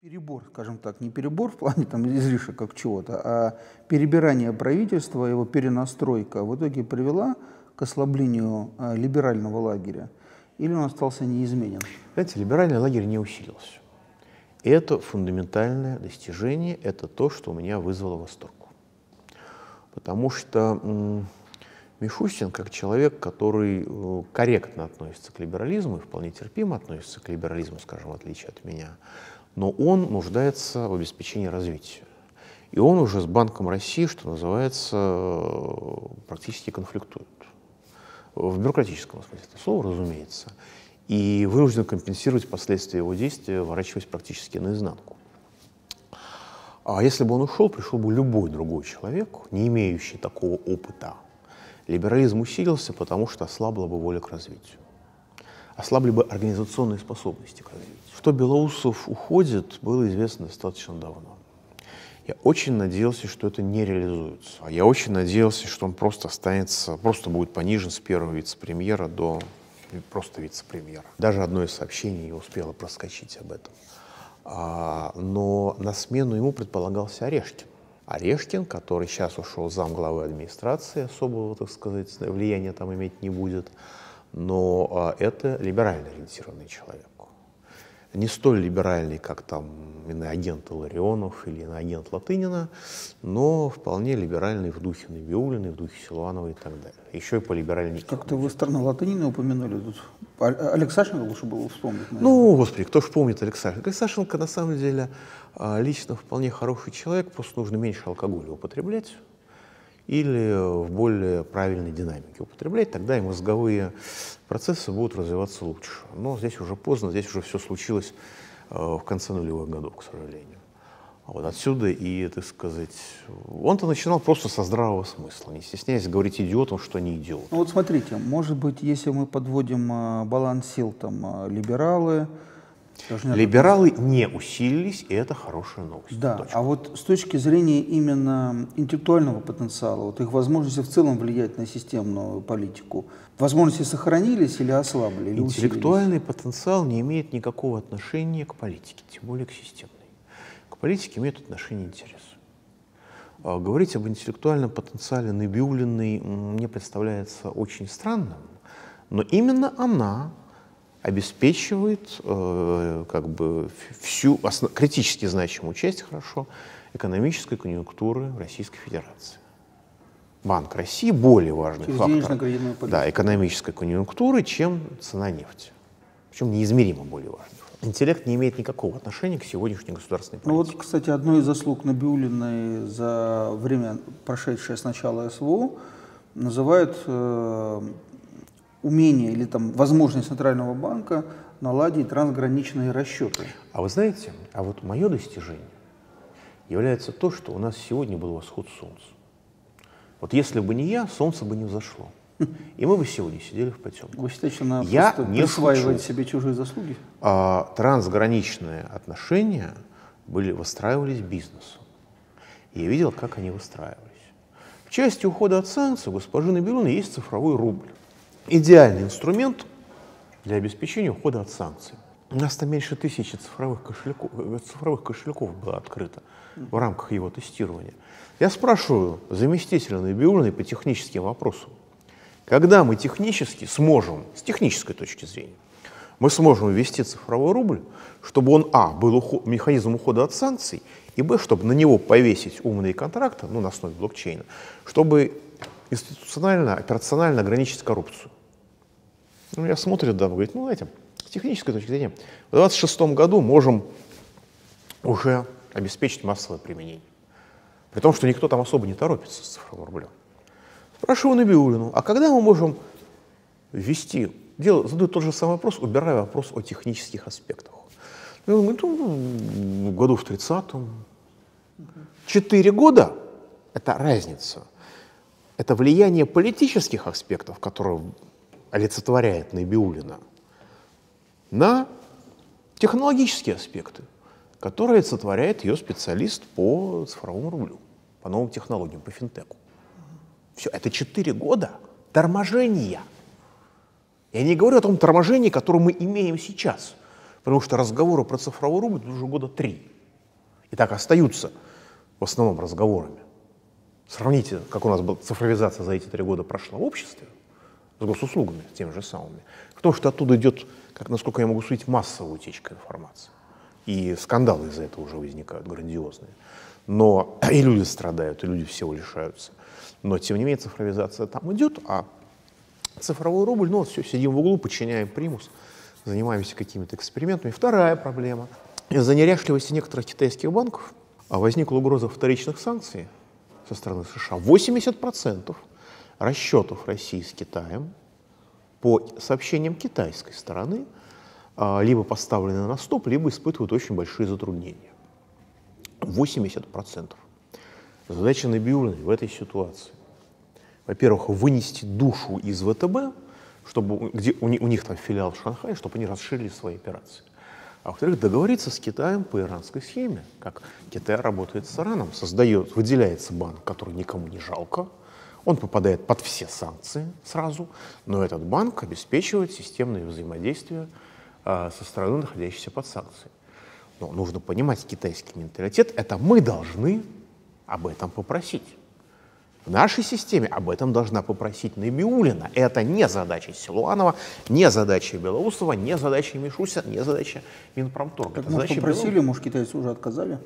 Перебор, скажем так, не перебор в плане там излишек как чего-то, а перебирание правительства, его перенастройка в итоге привела к ослаблению либерального лагеря, или он остался неизменен? Знаете, либеральный лагерь не усилился. Это фундаментальное достижение, это то, что у меня вызвало восторг. Потому что Мишустин, как человек, который корректно относится к либерализму и вполне терпимо относится к либерализму, скажем, в отличие от меня, но он нуждается в обеспечении развития. И он уже с Банком России, что называется, практически конфликтует. В бюрократическом смысле этого слова, разумеется. И вынужден компенсировать последствия его действия, ворачиваясь практически наизнанку. А если бы он ушел, пришел бы любой другой человек, не имеющий такого опыта. Либерализм усилился, потому что ослабла бы воля к развитию. Ослабли бы организационные способности к развитию. Что Белоусов уходит, было известно достаточно давно. Я очень надеялся, что это не реализуется. А я очень надеялся, что он просто останется, просто будет понижен с первого вице-премьера до просто вице-премьера. Даже одно из сообщений успело проскочить об этом. Но на смену ему предполагался Орешкин. Орешкин, который сейчас ушел замглавы администрации, особого, так сказать, влияния там иметь не будет. Но это либерально ориентированный человек. Не столь либеральный, как там иноагент Ларионов или иноагент Латынина, но вполне либеральный в духе Набиуллиной, в духе Силуанова и так далее. Еще и по либеральному. Как-то вы страну Латынина упомянули. Тут Алексашенко лучше было вспомнить. Наверное. Ну, господи, кто же помнит Алексашенко? Алексашенко, на самом деле, лично вполне хороший человек, просто нужно меньше алкоголя употреблять или в более правильной динамике употреблять, тогда и мозговые процессы будут развиваться лучше. Но здесь уже поздно, здесь уже все случилось в конце нулевых годов, к сожалению. Вот отсюда и, так сказать, он-то начинал просто со здравого смысла, не стесняясь говорить идиотам, что не идиот. Ну вот смотрите, может быть, если мы подводим баланс сил, там, либералы... Либералы не усилились, и это хорошая новость. Да, точка. А вот с точки зрения именно интеллектуального потенциала, вот их возможности в целом влиять на системную политику, возможности сохранились или ослабли? Или интеллектуальный потенциал не имеет никакого отношения к политике, тем более к системной. К политике имеет отношение интересы. Говорить об интеллектуальном потенциале Набиуллиной мне представляется очень странным, но именно она обеспечивает как бы всю критически значимую часть хорошо экономической конъюнктуры Российской Федерации. Банк России более важный фактор экономической конъюнктуры, чем цена нефти. Причем неизмеримо более важный. Интеллект не имеет никакого отношения к сегодняшней государственной политике. Ну вот, кстати, одной из заслуг Набиуллиной за время, прошедшее с начала СВО, называют... умение или там возможность Центрального банка наладить трансграничные расчеты. А вы знаете, а вот мое достижение является то, что у нас сегодня был восход солнца. Вот если бы не я, солнце бы не взошло. И мы бы сегодня сидели в потемках. Вы считаете, что надо присваивать себе чужие заслуги? Трансграничные отношения выстраивались бизнесом. Я видел, как они выстраивались. В части ухода от санкций у госпожи Набиуллиной есть цифровой рубль. Идеальный инструмент для обеспечения ухода от санкций. У нас там меньше 1000 цифровых кошельков было открыто в рамках его тестирования. Я спрашиваю заместителя Набиуллиной по техническим вопросам. Когда мы технически сможем, с технической точки зрения, мы сможем ввести цифровой рубль, чтобы он, был механизм ухода от санкций, и, б, чтобы на него повесить умные контракты, ну, на основе блокчейна, чтобы институционально, операционально ограничить коррупцию. Ну, я смотрю, да, говорит, ну, знаете, с технической точки зрения, в 26-м году можем уже обеспечить массовое применение. При том, что никто там особо не торопится с цифровым рублем. Спрашиваю Набиуллину, а когда мы можем ввести, задаю тот же самый вопрос, убирая вопрос о технических аспектах. Ну, мы думаем, году в 30-м. 4 года — это разница. Это влияние политических аспектов, которые олицетворяет Набиуллина, на технологические аспекты, которые олицетворяет ее специалист по цифровому рублю, по новым технологиям, по финтеку. Все, это 4 года торможения. Я не говорю о том торможении, которое мы имеем сейчас. Потому что разговоры про цифровой рубль уже года 3. И так остаются в основном разговорами. Сравните, как у нас была цифровизация за эти 3 года прошла в обществе, с госуслугами, с теми же самыми. Потому что оттуда идет, как, насколько я могу судить, массовая утечка информации. И скандалы из-за этого уже возникают грандиозные. Но и люди страдают, и люди всего лишаются. Но, тем не менее, цифровизация там идет, а цифровой рубль, ну вот все, сидим в углу, подчиняем примус, занимаемся какими-то экспериментами. Вторая проблема. Из-за неряшливости некоторых китайских банков возникла угроза вторичных санкций со стороны США. 80% расчетов России с Китаем по сообщениям китайской стороны либо поставлены на стоп, либо испытывают очень большие затруднения. 80%. Задача Набиуллиной в этой ситуации. Во-первых, вынести душу из ВТБ, чтобы, где у них там филиал в Шанхае, чтобы они расширили свои операции. А во-вторых, договориться с Китаем по иранской схеме, как Китай работает с Ираном, создает, выделяется банк, который никому не жалко, он попадает под все санкции сразу, но этот банк обеспечивает системное взаимодействие со стороны, находящейся под санкции. Но нужно понимать китайский менталитет, это мы должны об этом попросить. В нашей системе об этом должна попросить Набиуллина. Это не задача Силуанова, не задача Белоусова, не задача Мишустина, не задача Минпромторга. Так, может, попросили, может, китайцы уже отказали?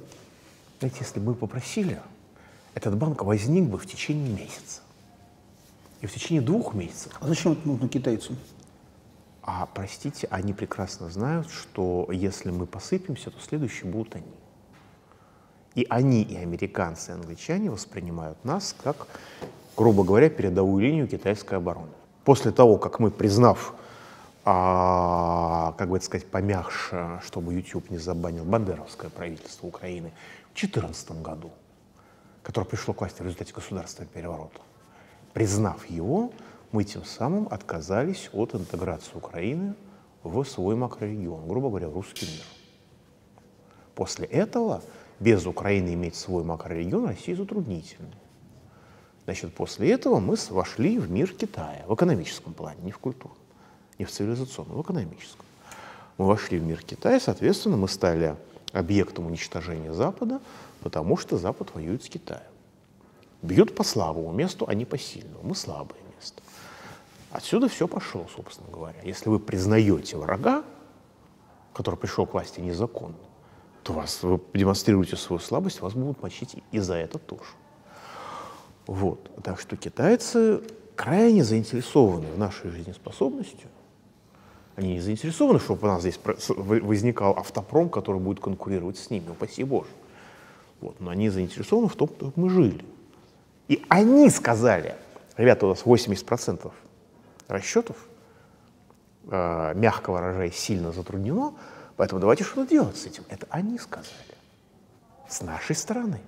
Ведь если бы попросили, этот банк возник бы в течение месяца. И в течение 2 месяцев. А зачем это нужно китайцам? А, простите, они прекрасно знают, что если мы посыпемся, то следующие будут они. И они, и американцы, и англичане воспринимают нас как, грубо говоря, передовую линию китайской обороны. После того, как мы, признав, как бы это сказать, помягше, чтобы YouTube не забанил бандеровское правительство Украины в 2014 году, которое пришло к власти в результате государственного переворота, признав его, мы тем самым отказались от интеграции Украины в свой макрорегион, грубо говоря, в русский мир. После этого без Украины иметь свой макрорегион России затруднительно. Значит, после этого мы вошли в мир Китая в экономическом плане, не в культурном, не в цивилизационном, в экономическом. Мы вошли в мир Китая, соответственно, мы стали объектом уничтожения Запада, потому что Запад воюет с Китаем. Бьют по слабому месту, а не по сильному. Мы слабое место. Отсюда все пошло, собственно говоря. Если вы признаете врага, который пришел к власти незаконно, то вы демонстрируете свою слабость, вас будут мочить и за это тоже. Вот. Так что китайцы крайне заинтересованы в нашей жизнеспособности. Они не заинтересованы, чтобы у нас здесь возникал автопром, который будет конкурировать с ними, упаси Боже. Вот. Но они заинтересованы в том, как мы жили. И они сказали, ребята, у нас 80% расчетов, мягко выражаясь, сильно затруднено, поэтому давайте что-то делать с этим. Это они сказали. С нашей стороны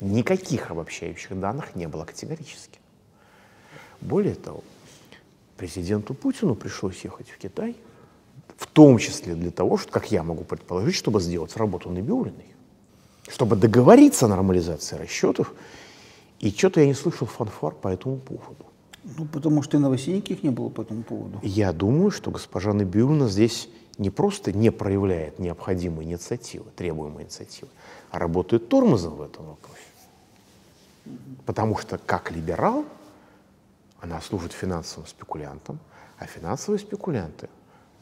никаких обобщающих данных не было категорически. Более того, президенту Путину пришлось ехать в Китай, в том числе для того, что, как я могу предположить, чтобы сделать работу Набиуллиной, чтобы договориться о нормализации расчетов. И что-то я не слышал фанфар по этому поводу. Ну, потому что и новостей никаких не было по этому поводу. Я думаю, что госпожа Набиуллина здесь не просто не проявляет необходимые инициативы, требуемые инициативы, а работает тормозом в этом вопросе. Потому что как либерал она служит финансовым спекулянтам, а финансовые спекулянты,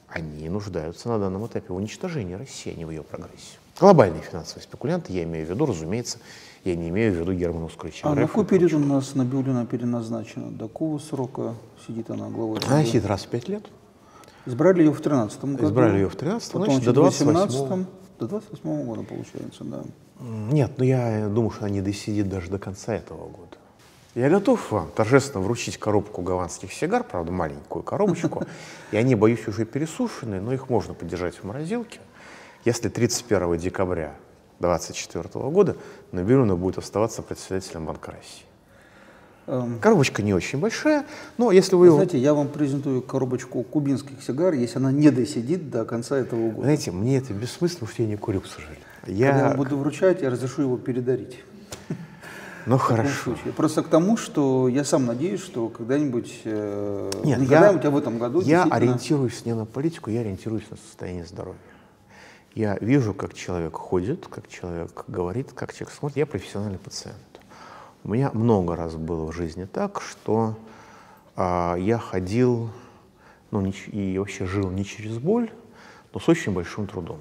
они нуждаются на данном этапе в уничтожении России, а не в ее прогрессе. Глобальные финансовые спекулянты, я имею в виду, разумеется, я не имею в виду Германа Оскаровича. А на какой период у нас Набиуллина переназначена? До какого срока сидит она главой? Она сидит раз в 5 лет. Избрали ее в 2013 году. Избрали ее в 2013, значит, до 2018 года, получается, да. Нет, ну я думаю, что она не досидит даже до конца этого года. Я готов вам торжественно вручить коробку гаванских сигар, правда, маленькую коробочку, и они, боюсь, уже пересушенные, но их можно подержать в морозилке. Если 31 декабря 2024 года Набиуллина будет оставаться председателем Банка России. Коробочка не очень большая, но если вы... Знаете, я вам презентую коробочку кубинских сигар, если она не досидит до конца этого года. Знаете, мне это бессмысленно, потому что я не курю, к сожалению. Когда я буду вручать, я разрешу его передарить. Ну, хорошо. Просто к тому, что я сам надеюсь, что когда-нибудь... Нет, когда-нибудь в этом году... Я ориентируюсь не на политику, я ориентируюсь на состояние здоровья. Я вижу, как человек ходит, как человек говорит, как человек смотрит. Я профессиональный пациент. У меня много раз было в жизни так, что я ходил, и вообще жил не через боль, но с очень большим трудом.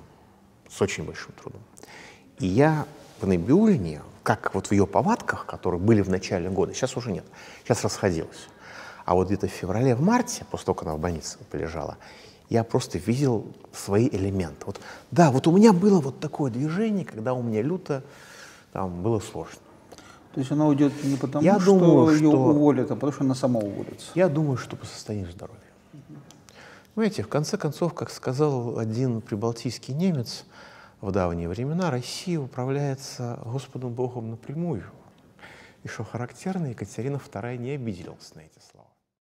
С очень большим трудом. И я в Набиуллине, как вот в ее повадках, которые были в начале года, сейчас уже нет, сейчас расходилось. А вот где-то в феврале, в марте, после того, как она в больнице полежала, я просто видел свои элементы. Вот, да, вот у меня было вот такое движение, когда у меня люто там было сложно. То есть она уйдет не потому, что ее уволят, а потому что она сама уволится? Я думаю, что по состоянию здоровья. Понимаете, в конце концов, как сказал один прибалтийский немец, в давние времена Россия управляется Господом Богом напрямую. И что характерно, Екатерина II не обиделась на эти слова.